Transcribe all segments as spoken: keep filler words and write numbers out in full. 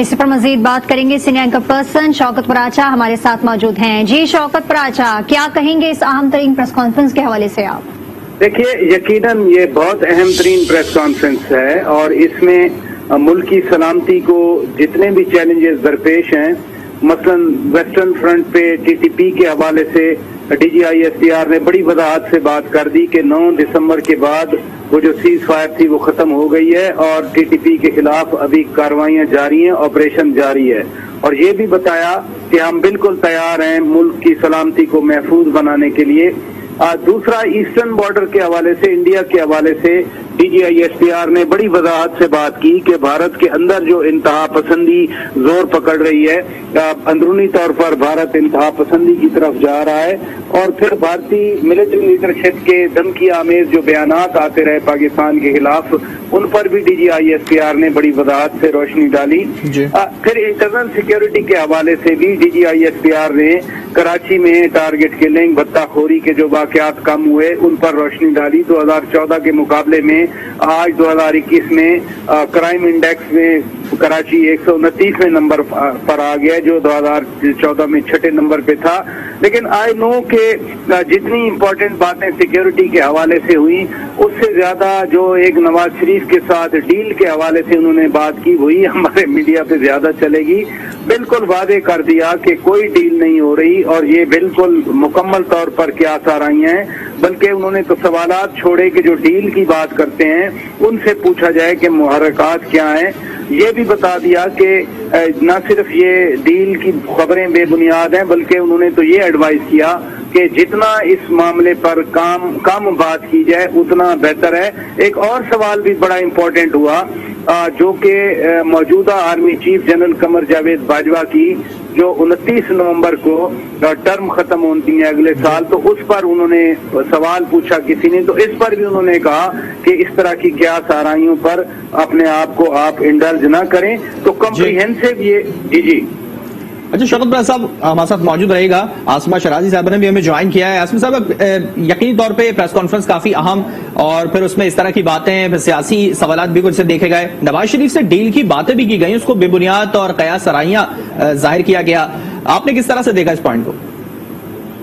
इस पर मजीद बात करेंगे senior anchor person Shaukat Paracha हमारे साथ मौजूद हैं। जी शौकत पराचा, क्या कहेंगे इस अहम तरीन प्रेस कॉन्फ्रेंस के हवाले से आप? देखिए, यकीनन ये बहुत अहम तरीन प्रेस कॉन्फ्रेंस है और इसमें मुल्क की सलामती को जितने भी चैलेंजेस दरपेश हैं, मसलन वेस्टर्न फ्रंट पे टीटीपी के हवाले से डीजीआईएसपीआर ने बड़ी वजाहत से बात कर दी कि नौ दिसंबर के बाद वो जो सीज फायर थी वो खत्म हो गई है और टीटीपी के खिलाफ अभी कार्रवाइयां जारी हैं, ऑपरेशन जारी है। और ये भी बताया कि हम बिल्कुल तैयार हैं मुल्क की सलामती को महफूज बनाने के लिए। दूसरा, ईस्टर्न बॉर्डर के हवाले से, इंडिया के हवाले से डीजीआईएसपीआर ने बड़ी वजाहत से बात की कि भारत के अंदर जो इंतहा पसंदी जोर पकड़ रही है, अंदरूनी तौर पर भारत इंतहा पसंदी की तरफ जा रहा है। और फिर भारतीय मिलिट्री लीडरशिप के धमकी आमेज जो बयान आते रहे पाकिस्तान के खिलाफ, उन पर भी डीजीआईएसपीआर ने बड़ी वजाहत से रोशनी डाली। आ, फिर इंटरनल सिक्योरिटी के हवाले से भी डीजीआईएसपीआर ने कराची में टारगेट किलिंग, भत्ताखोरी के जो वाकयात कम हुए उन पर रोशनी डाली। दो हजार चौदह के मुकाबले में आज दो हजार इक्कीस में क्राइम इंडेक्स में कराची एक सौ उनतीसवें नंबर पर आ गया जो दो हजार चौदह में छठे नंबर पे था। लेकिन आई नो के जितनी इम्पोर्टेंट बातें सिक्योरिटी के हवाले से हुई, उससे ज्यादा जो एक नवाज शरीफ के साथ डील के हवाले से उन्होंने बात की, वही हमारे मीडिया पे ज्यादा चलेगी। बिल्कुल वादे कर दिया कि कोई डील नहीं हो रही और ये बिल्कुल मुकम्मल तौर पर क्या साराइयां हैं, बल्कि उन्होंने तो सवालात छोड़े कि जो डील की बात करते हैं उनसे पूछा जाए कि मुहरकात क्या हैं। ये भी बता दिया कि ना सिर्फ ये डील की खबरें बेबुनियाद हैं, बल्कि उन्होंने तो ये एडवाइस किया कि जितना इस मामले पर काम कम बात की जाए उतना बेहतर है। एक और सवाल भी बड़ा इम्पोर्टेंट हुआ जो कि मौजूदा army chief general Qamar Javed Bajwa की जो उनतीस नवंबर को टर्म खत्म होती है अगले साल, तो उस पर उन्होंने सवाल पूछा किसी ने, तो इस पर भी उन्होंने कहा कि इस तरह की क्या साराइयों पर अपने आप को आप इंडल्ज ना करें। तो कॉम्प्रिहेंसिव ये जी जी अच्छा शौकत पराचा साहब हमारे साथ मौजूद रहेगा। आसमा शराजी साहब ने भी हमें ज्वाइन किया है। आसमा साहब, यकीनी तौर पे प्रेस कॉन्फ्रेंस काफी अहम और फिर उसमें इस तरह की बातें, फिर सियासी सवालात भी कुछ से देखे गए, नवाज शरीफ से डील की बातें भी की गई, उसको बेबुनियाद और कयास सराइयां जाहिर किया गया। आपने किस तरह से देखा इस पॉइंट को?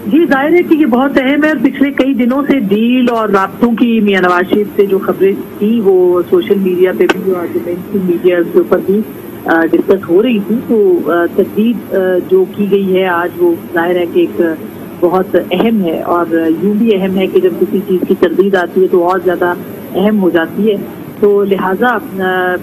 जी, जाहिर है कि ये बहुत अहम है। पिछले कई दिनों से डील और राब्तों की मियां नवाज शरीफ से जो खबरें थी वो सोशल मीडिया पे भी और मीडिया के ऊपर भी डिस्कस हो रही थी, तो तस्दीक जो की गई है आज वो जाहिर है कि एक बहुत अहम है। और यूं भी अहम है कि जब किसी चीज़ की तस्दीक आती है तो और ज़्यादा अहम हो जाती है, तो लिहाजा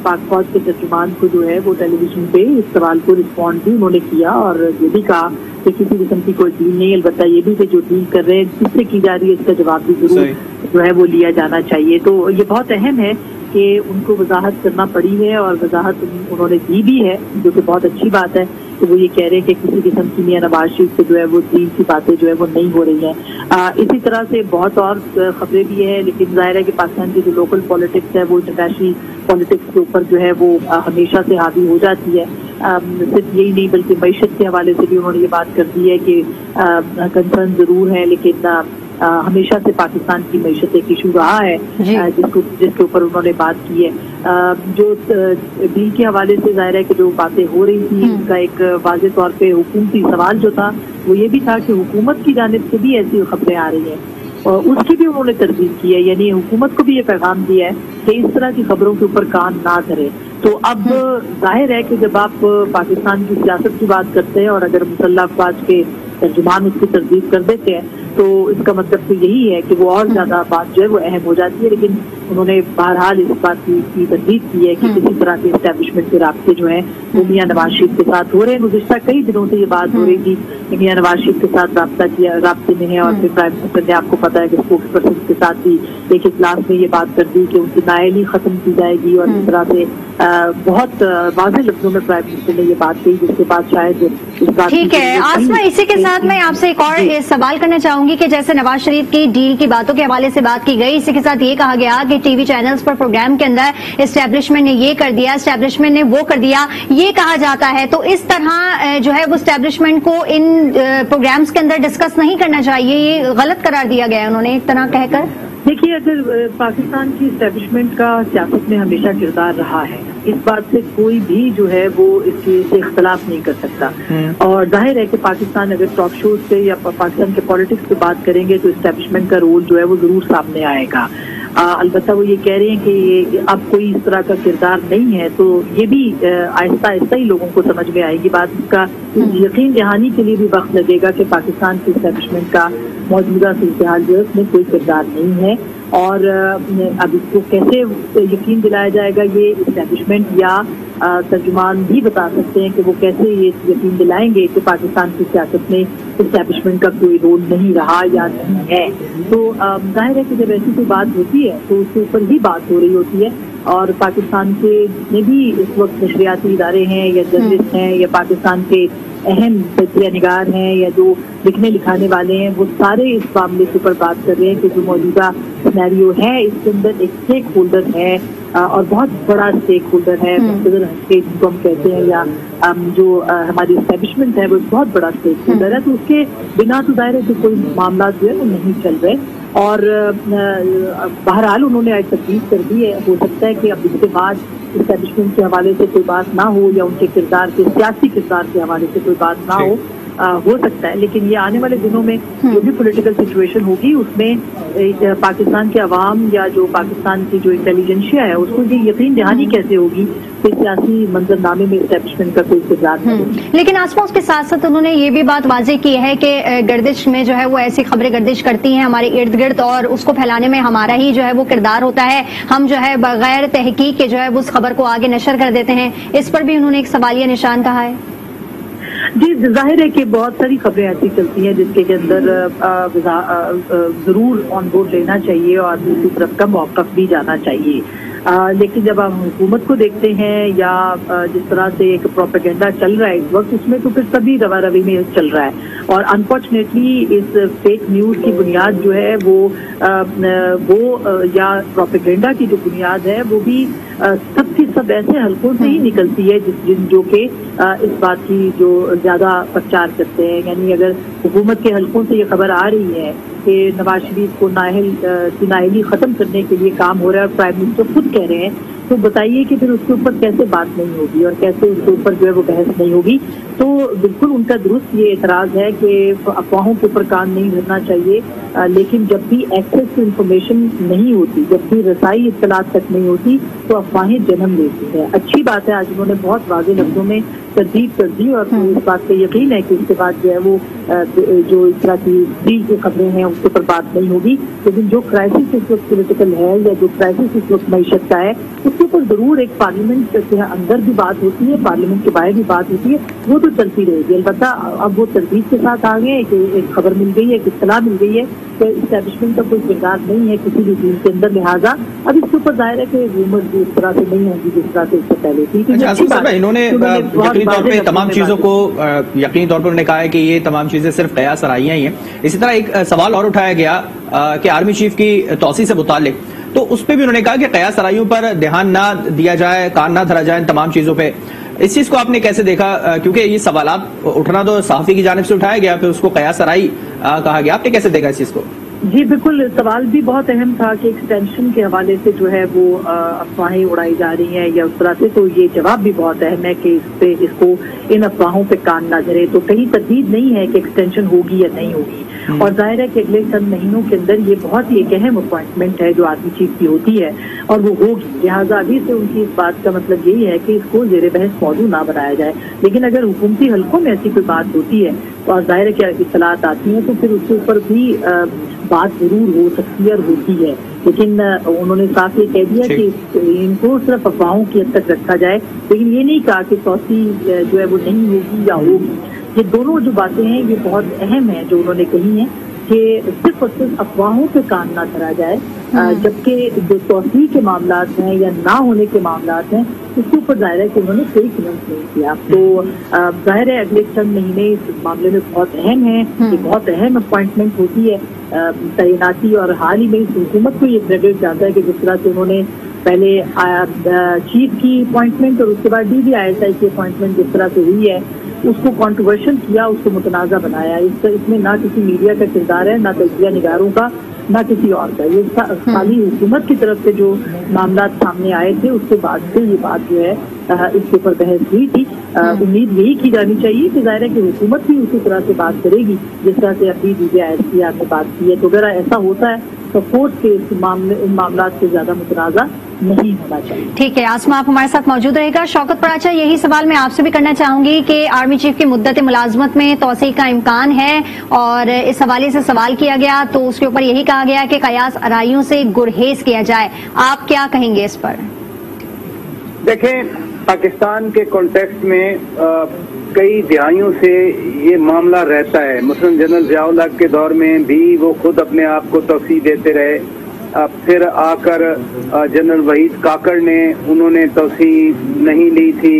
पाक फौज के तर्जुमान को जो है वो टेलीविजन पे इस सवाल को रिस्पॉन्ड भी उन्होंने किया और ये भी कहा कि किसी किस्म की कोई डील नहीं, अलबत्ता ये भी कि जो डील कर रहे हैं किससे की जा रही है इसका जवाब भी जरूर जो है वो लिया जाना चाहिए। तो ये बहुत अहम है कि उनको वजाहत करना पड़ी है और वजाहत उन्होंने दी भी है, जो कि बहुत अच्छी बात है। तो वो ये कह रहे हैं कि किसी किस्म की मियां नवाज शरीफ से जो है वो डील की बातें जो है वो नहीं हो रही हैं। आ, इसी तरह से बहुत और खबरें भी हैं, लेकिन जाहिर है कि पाकिस्तान की जो लोकल पॉलिटिक्स है वो इंटरनेशनल पॉलिटिक्स के ऊपर जो है वो हमेशा से हावी हो जाती है। आ, सिर्फ यही नहीं बल्कि मीशत के हवाले से भी उन्होंने ये बात कर दी है कि कंसर्न ज़रूर है, लेकिन आ, हमेशा से पाकिस्तान की मीशत एक इशू रहा है आ, जिसको जिसके ऊपर उन्होंने बात की है। आ, जो डील के हवाले से जाहिर है कि जो बातें हो रही थी उनका एक वाज़े तौर पे हुकूमती सवाल जो था वो ये भी था कि हुकूमत की जानिब से भी ऐसी खबरें आ रही हैं और उसकी भी उन्होंने तरदीद की है, यानी हुकूमत को भी ये पैगाम दिया है कि इस तरह की खबरों के ऊपर कान ना करें। तो अब जाहिर है कि जब आप पाकिस्तान की सियासत की बात करते हैं और अगर मुसल्ह अफवाज के तर्जुमान उसकी तरदीद कर देते हैं तो इसका मतलब तो यही है कि वो और ज्यादा बात जो है वो अहम हो जाती है। लेकिन उन्होंने बहरहाल इस बात की तस्दीक की है कि किसी तरह के इस्टेब्लिशमेंट के रास्ते जो है वो मियां नवाज शरीफ के साथ हो रहे हैं। गुज़श्ता कई दिनों से ये बात हो रही थी कि मियां नवाज शरीफ के साथ रब्ता किया रब्ते में है और फिर प्राइम मिनिस्टर ने, आपको पता है कि स्पोक्स पर्सन के साथ भी एक इजलास में ये बात कर दी कि उनकी नायली खत्म की जाएगी और इस तरह से बहुत वाज़े लफ्जों में प्राइम मिनिस्टर ने ये बात कही, जिसके बाद शायद इस बात ठीक है। आसमा, इसी के साथ मैं आपसे एक और सवाल करना चाहूँगी कि जैसे नवाज शरीफ की डील की बातों के हवाले से बात की गई, इसी के साथ ये कहा गया कि टीवी चैनल्स पर प्रोग्राम के अंदर एस्टैब्लिशमेंट ने ये कर दिया, एस्टैब्लिशमेंट ने वो कर दिया, ये कहा जाता है, तो इस तरह जो है वो एस्टैब्लिशमेंट को इन प्रोग्राम्स के अंदर डिस्कस नहीं करना चाहिए, ये गलत करार दिया गया है उन्होंने एक तरह कहकर। देखिए, अगर पाकिस्तान की इस्टेब्लिशमेंट का सियासत में हमेशा किरदार रहा है, इस बात से कोई भी जो है वो इस चीज से इख्तलाफ नहीं कर सकता। और जाहिर है कि पाकिस्तान अगर टॉक शोज से या पाकिस्तान के पॉलिटिक्स से बात करेंगे तो इस्टेब्लिशमेंट का रोल जो है वो जरूर सामने आएगा। अलबत्ता वो ये कह रहे हैं कि ये अब कोई इस तरह का किरदार नहीं है, तो ये भी आहिस्ता आहिस्ता ही लोगों को समझ में आएगी बात। इसका यकीन दहानी के लिए भी वक्त लगेगा कि पाकिस्तान के इस्टेब्लिशमेंट का मौजूदा सूरत जो है उसमें कोई किरदार नहीं है, और अब इसको कैसे यकीन दिलाया जाएगा ये इस्टेब्लिशमेंट या तर्जुमान भी बता सकते हैं कि वो कैसे ये यकीन दिलाएंगे कि पाकिस्तान की सियासत में इस्टेब्लिशमेंट का कोई रोल नहीं रहा या नहीं है। तो जाहिर है कि जब ऐसी कोई बात होती है तो उसके ऊपर ही बात हो रही होती है, और पाकिस्तान के जितने भी इस वक्त नशरियाती इदारे हैं या जर्नलिस्ट हैं या पाकिस्तान के अहम तजिया निगार हैं या जो लिखने लिखाने वाले हैं, वो सारे इस मामले के ऊपर बात कर रहे हैं कि जो मौजूदा सिनेरियो है इसके अंदर एक स्टेक होल्डर है और बहुत बड़ा स्टेक होल्डर है, जिनको हम कहते हैं, या जो हमारी इस्टेब्लिशमेंट है वो बहुत बड़ा स्टेक होल्डर है। तो उसके बिना तो दायरे के कोई मामला जो है वो नहीं चल रहे, और बहरहाल उन्होंने आज तब्दील कर दी है। हो सकता है कि अब इसके बाद इस्टेब्लिशमेंट के हवाले से कोई बात ना हो या उनके किरदार के सियासी किरदार के हवाले से कोई बात ना हो, आ, हो सकता है, लेकिन ये आने वाले दिनों में जो भी पॉलिटिकल सिचुएशन होगी उसमें पाकिस्तान के अवाम या जो पाकिस्तान की जो इंटेलिजेंसिया है उसको ये यकीन दहानी कैसे होगी कि सियासी मंजरनामे में इस्टेब्लिशमेंट का कोई किरदार नहीं। लेकिन आसमा, उसके साथ साथ उन्होंने ये भी बात वाजे की है कि गर्दिश में जो है वो ऐसी खबरें गर्दिश करती हैं हमारे इर्द गिर्द, और उसको फैलाने में हमारा ही जो है वो किरदार होता है, हम जो है बगैर तहकीक के जो है उस खबर को आगे नशर कर देते हैं। इस पर भी उन्होंने एक सवालिया निशान कहा है। जी, जाहिर है कि बहुत सारी खबरें ऐसी चलती हैं जिसके के अंदर ज़रूर ऑन बोर्ड लेना चाहिए और दूसरी तरफ का मौक़िफ़ भी जाना चाहिए, आ, लेकिन जब हम हुकूमत को देखते हैं या जिस तरह से एक प्रोपेगेंडा चल रहा है इस वक्त, उसमें तो फिर सभी रवा रवी में चल रहा है, और अनफॉर्चुनेटली इस फेक न्यूज़ की बुनियाद जो है वो आ, वो या प्रोपेगेंडा की जो बुनियाद है वो भी सब की सब ऐसे हलकों से ही निकलती है जिस जिन जो के इस बात की जो ज़्यादा प्रचार करते हैं। यानी अगर हुकूमत के हलकों से ये खबर आ रही है कि नवाज शरीफ को नाहल की नाहली ख़त्म करने के लिए काम हो रहा है और प्राइम मिनिस्टर खुद कह रहे हैं, तो बताइए कि फिर उसके ऊपर कैसे बात नहीं होगी और कैसे उसके ऊपर जो है वो बहस नहीं होगी। तो बिल्कुल उनका दुरुस्त ये एतराज़ है कि अफवाहों के ऊपर कान नहीं धरना चाहिए, आ, लेकिन जब भी एक्सेस टू इंफॉर्मेशन नहीं होती, जब भी रसाई इत्तलात तक नहीं होती, तो अफवाहें जन्म लेती हैं। अच्छी बात है, आज उन्होंने बहुत वाज़े लफ्ज़ों में तरदीद कर दी, और तो इस बात पर यकीन है कि इसके बाद जो है वो जो इस तरह की डील की खबरें हैं उसके ऊपर बात नहीं होगी। लेकिन जो क्राइसिस इस वक्त पोलिटिकल है या जो क्राइसिस इस वक्त मीशत का है, उसके ऊपर ज़रूर एक पार्लियामेंट के अंदर भी बात होती है, पार्लियामेंट के बाहर भी बात होती है, वो तो चलती रहेगी। अलबत्ता अब वो तरदीद के साथ आ गए, एक खबर मिल गई है, एक इत्तला मिल गई है कि इस्टेब्लिशमेंट का कोई किरदार नहीं है किसी भी टीम के अंदर, लिहाजा अब इसके ऊपर जाहिर है कि रूमर्स भी इस तरह से नहीं होंगी जिस तरह से इससे पहले थी। यकीनी तौर पर तमाम चीज़ों को यकीनी तौर पर उन्होंने कहा है कि ये तमाम चीज़ें सिर्फ कयास आराइयाँ ही हैं। इसी तरह एक सवाल और उठाया गया कि आर्मी चीफ की तौसी से मुतालिक, तो उस पर भी उन्होंने कहा कि कयास आराइयों पर ध्यान ना दिया जाए, कान ना धरा जाए तमाम चीज़ों पर। इस चीज़ को आपने कैसे देखा, क्योंकि ये सवाल आप उठना तो सहाफ़ी की जानिब से उठाया गया, फिर उसको कयास आराई कहा गया, आपने कैसे देखा इस चीज़ को? जी बिल्कुल, सवाल भी बहुत अहम था कि एक्सटेंशन के हवाले से जो है वो अफवाहें उड़ाई जा रही हैं या उस तरह से, तो ये जवाब भी बहुत अहम है कि इस पे इसको इन अफवाहों पे कान ना धरे। तो कहीं तकदीर नहीं है कि एक्सटेंशन होगी या नहीं होगी, और जाहिर है कि अगले चंद महीनों के अंदर ये बहुत ही एक अहम अपॉइंटमेंट है जो आर्मी चीफ की होती है और वो होगी, लिहाजा अभी से उनकी इस बात का मतलब यही है कि इसको जेर बहस मौजूद ना बनाया जाए। लेकिन अगर हुकूमती हल्कों में ऐसी कोई बात होती है और जाहिर है कि इतलात आती हैं तो फिर उसके ऊपर भी बात जरूर हो सकती है और होती है, लेकिन उन्होंने साफ ये कह दिया कि इनको सिर्फ अफवाहों की हद तक रखा जाए, लेकिन ये नहीं कहा कि चौथी जो है वो नहीं होगी या होगी। ये दोनों जो बातें हैं ये बहुत अहम है जो उन्होंने कही हैं कि सिर्फ और सिर्फ अफवाहों पे कान ना धरा जाए, जबकि जो तौसीह के मामला हैं या ना होने के मामला हैं उसके ऊपर जाहिर है कि उन्होंने कोई कमेंट नहीं किया। तो जाहिर है अगले चंद महीने इस मामले में बहुत अहम है, ये बहुत अहम अपॉइंटमेंट होती है तैनाती, और हाल ही में इस हुकूमत को ये क्रेडिट जाता है कि जिस तरह से उन्होंने पहले चीफ की अपॉइंटमेंट और उसके बाद D G I S I की अपॉइंटमेंट जिस तरह से हुई है उसको कंट्रोवर्शियल किया, उसको मुतनाज़ा बनाया। इस इसमें ना किसी मीडिया का किरदार है, ना तजिया निगारों का, न किसी और का। ये खाली हुकूमत की तरफ से जो मामला सामने आए थे उसके बाद से ये बात जो है इसके ऊपर बहस हुई थी। उम्मीद यही की जानी चाहिए कि जाहिर है कि हुकूमत भी उसी तरह से बात करेगी जिस तरह से अभी डीजीआईएसपीआर ने बात की है। तो अगर ऐसा होता है तो कोर्ट के इस मामले इन मामला से ज्यादा मुतनाज़ा नहीं होना चाहिए। ठीक है, आसमा आप हमारे साथ मौजूद रहेगा। शौकत पराचा, यही सवाल मैं आपसे भी करना चाहूंगी कि आर्मी चीफ की मुद्दत मुलाजमत में तोसी का इम्कान है और इस हवाले से सवाल किया गया तो उसके ऊपर यही कहा गया कि कयास आराइयों से गुरहेज किया जाए। आप क्या कहेंगे इस पर? देखें, पाकिस्तान के कॉन्टेक्स्ट में आ, कई दिहाइयों से ये मामला रहता है। मसलन जनरल जिया के दौर में भी वो खुद अपने आप को तोसी देते रहे। अब फिर आकर जनरल वहीद काकर ने उन्होंने तोसी नहीं ली थी।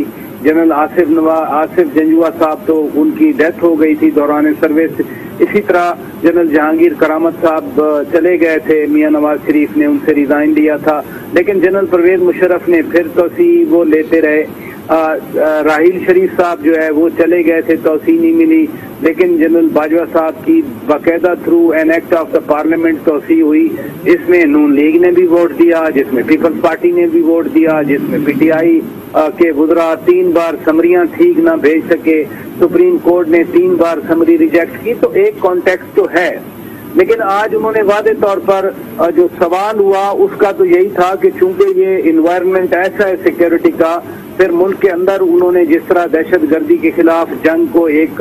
जनरल आसिफ नवाज आसिफ जंजुआ साहब तो उनकी डेथ हो गई थी दौरान सर्विस। इसी तरह जनरल जहांगीर करामत साहब चले गए थे, मियां नवाज शरीफ ने उनसे रिजाइन लिया था, लेकिन जनरल परवेज मुशरफ ने फिर तोसी वो लेते रहे। राहील शरीफ साहब जो है वो चले गए थे, तोसी नहीं मिली, लेकिन जनरल बाजवा साहब की बाकायदा through an act of the parliament तोसी हुई, जिसमें नून लीग ने भी वोट दिया, जिसमें पीपल्स पार्टी ने भी वोट दिया, जिसमें पीटीआई के वुज़रा तीन बार समरियां ठीक ना भेज सके, सुप्रीम कोर्ट ने तीन बार समरी रिजेक्ट की। तो एक कॉन्टेक्स्ट तो है, लेकिन आज उन्होंने वादे तौर पर जो सवाल हुआ उसका तो यही था कि चूंकि ये इन्वायरमेंट ऐसा है सिक्योरिटी का, फिर मुल्क के अंदर उन्होंने जिस तरह दहशतगर्दी के खिलाफ जंग को एक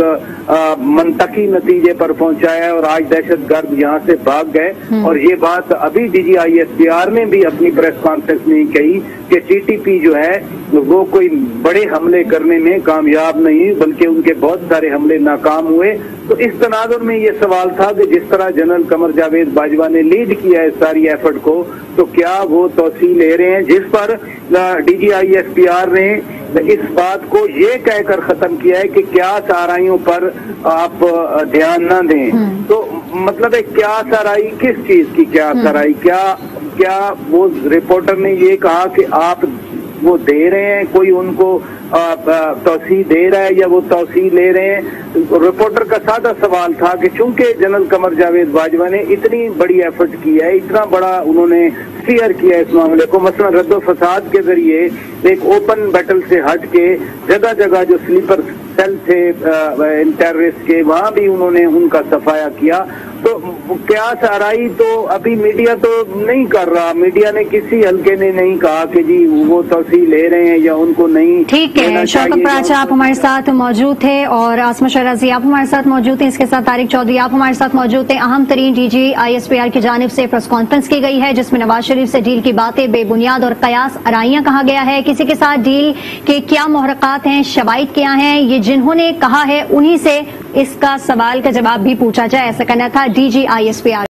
मनतकी नतीजे पर पहुंचाया और आज दहशतगर्द यहाँ से भाग गए। और ये बात अभी डीजीआईएसपीआर ने भी अपनी प्रेस कॉन्फ्रेंस में कही कि टीटीपी जो है वो कोई बड़े हमले करने में कामयाब नहीं, बल्कि उनके बहुत सारे हमले नाकाम हुए। तो इस तनाजुर में ये सवाल था कि जिस तरह जनरल कमर जावेद बाजवा ने लीड किया है सारी एफर्ट को, तो क्या वो तोसी ले रहे हैं, जिस पर डीजीआईएसपीआर ने इस बात को ये कहकर खत्म किया है कि क्या साराइयों पर आप ध्यान ना दें। तो मतलब है क्या साराई किस चीज की, क्या साराई क्या क्या वो रिपोर्टर ने ये कहा कि आप वो दे रहे हैं, कोई उनको तोसी दे रहा है या वो तोसी ले रहे हैं। रिपोर्टर का सादा सवाल था कि चूंकि जनरल कमर जावेद बाजवा ने इतनी बड़ी एफर्ट की है, इतना बड़ा उन्होंने स्टीयर किया इस मामले को, मसलन रद्दो फसाद के जरिए एक ओपन बैटल से हट के जगह जगह जो स्लीपर सेल थे टेररिस्ट के, वहां भी उन्होंने उनका सफाया किया। तो क्या साराई तो अभी मीडिया तो नहीं कर रहा, मीडिया ने किसी हल्के ने नहीं कहा कि जी वो तोसी ले रहे हैं या उनको नहीं। ठीक है, शौकत पराचा आप हमारे साथ मौजूद थे और आसमा शराजी आप हमारे साथ मौजूद थे, इसके साथ तारिक चौधरी आप हमारे साथ मौजूद थे। अहम तरीन डीजीआईएसपीआर की जानिब से प्रेस कॉन्फ्रेंस की गई है जिसमें नवाज शरीफ से डील की बातें बेबुनियाद और कयास आराइयां कहा गया है। किसी के साथ डील के क्या मोहरक़ात हैं, शवाहिद क्या हैं, ये जिन्होंने कहा है उन्हीं से इसका सवाल का जवाब भी पूछा जाए, ऐसा कहना था डीजीआईएसपीआर।